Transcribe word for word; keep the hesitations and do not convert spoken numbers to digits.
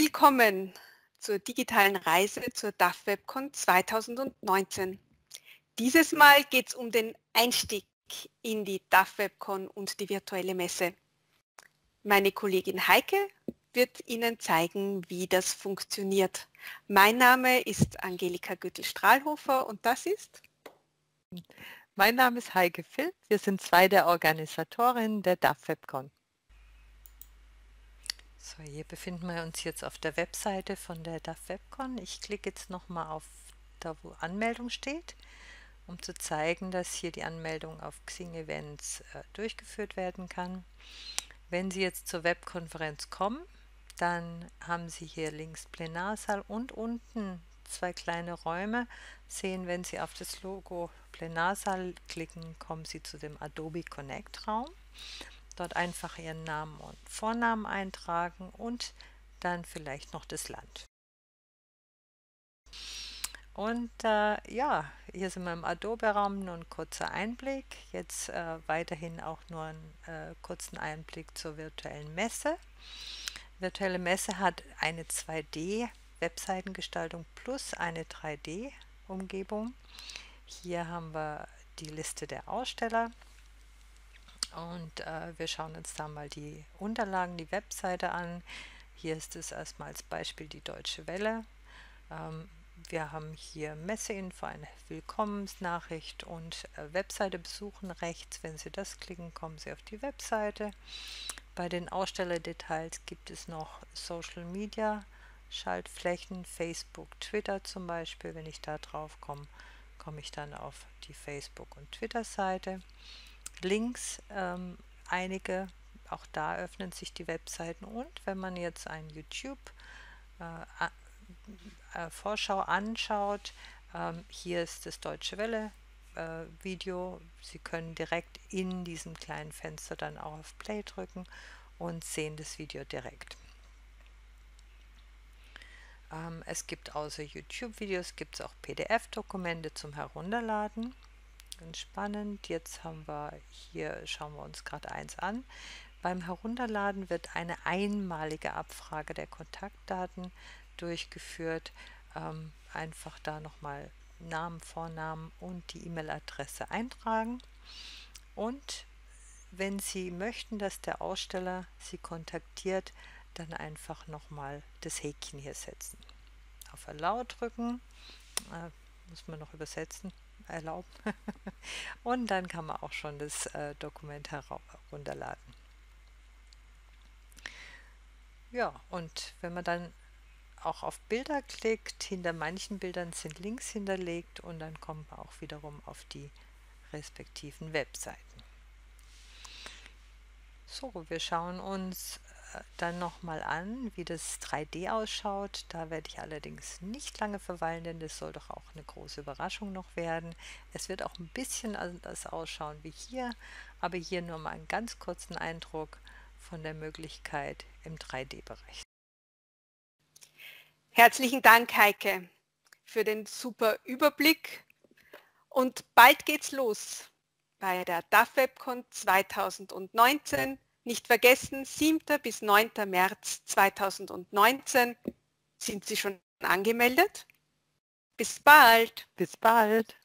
Willkommen zur digitalen Reise zur DaFWEBKON zweitausendneunzehn. Dieses Mal geht es um den Einstieg in die DaFWEBKON und die virtuelle Messe. Meine Kollegin Heike wird Ihnen zeigen, wie das funktioniert. Mein Name ist Angelika Güttel-Strahlhofer und das ist... Mein Name ist Heike Philp. Wir sind zwei der Organisatorinnen der DaFWEBKON. So, hier befinden wir uns jetzt auf der Webseite von der DaFWEBKON. Ich klicke jetzt nochmal auf da, wo Anmeldung steht, um zu zeigen, dass hier die Anmeldung auf Xing Events äh, durchgeführt werden kann. Wenn Sie jetzt zur Webkonferenz kommen, dann haben Sie hier links Plenarsaal und unten zwei kleine Räume. Sehen, wenn Sie auf das Logo Plenarsaal klicken, kommen Sie zu dem Adobe Connect Raum. Dort einfach Ihren Namen und Vornamen eintragen und dann vielleicht noch das Land. Und äh, ja, hier sind wir im Adobe-Raum, nur ein kurzer Einblick. Jetzt äh, weiterhin auch nur einen äh, kurzen Einblick zur virtuellen Messe. Virtuelle Messe hat eine zwei D-Webseitengestaltung plus eine drei D-Umgebung. Hier haben wir die Liste der Aussteller. Und äh, wir schauen uns da mal die Unterlagen, die Webseite an. Hier ist es erstmal als Beispiel die Deutsche Welle. Ähm, wir haben hier Messeinfo, eine Willkommensnachricht und äh, Webseite besuchen. Rechts, wenn Sie das klicken, kommen Sie auf die Webseite. Bei den Ausstellerdetails gibt es noch Social Media, Schaltflächen, Facebook, Twitter zum Beispiel. Wenn ich da drauf komme, komme ich dann auf die Facebook- und Twitter-Seite. Links ähm, einige, auch da öffnen sich die Webseiten, und wenn man jetzt ein YouTube äh, äh, Vorschau anschaut, ähm, hier ist das Deutsche Welle äh, Video. Sie können direkt in diesem kleinen Fenster dann auch auf Play drücken und sehen das Video direkt. Ähm, es gibt außer YouTube-Videos gibt es auch P D F-Dokumente zum Herunterladen. Ganz spannend. Jetzt haben wir hier, schauen wir uns gerade eins an. Beim Herunterladen wird eine einmalige Abfrage der Kontaktdaten durchgeführt. Ähm, einfach da nochmal Namen, Vornamen und die E-Mail-Adresse eintragen. Und wenn Sie möchten, dass der Aussteller Sie kontaktiert, dann einfach nochmal das Häkchen hier setzen. Auf Allow drücken. Äh, muss man noch übersetzen. Erlauben. Und dann kann man auch schon das äh, Dokument herunterladen. Ja, und wenn man dann auch auf Bilder klickt, hinter manchen Bildern sind Links hinterlegt und dann kommt man auch wiederum auf die respektiven Webseiten. So, wir schauen uns äh, dann nochmal an, wie das drei D ausschaut. Da werde ich allerdings nicht lange verweilen, denn das soll doch auch eine große Überraschung noch werden. Es wird auch ein bisschen anders ausschauen wie hier, aber hier nur mal einen ganz kurzen Eindruck von der Möglichkeit im drei D-Bereich. Herzlichen Dank, Heike, für den super Überblick, und bald geht's los. Bei der DaFWEBKON zweitausendneunzehn, nicht vergessen, siebten bis neunten März zweitausendneunzehn. Sind Sie schon angemeldet? Bis bald! Bis bald!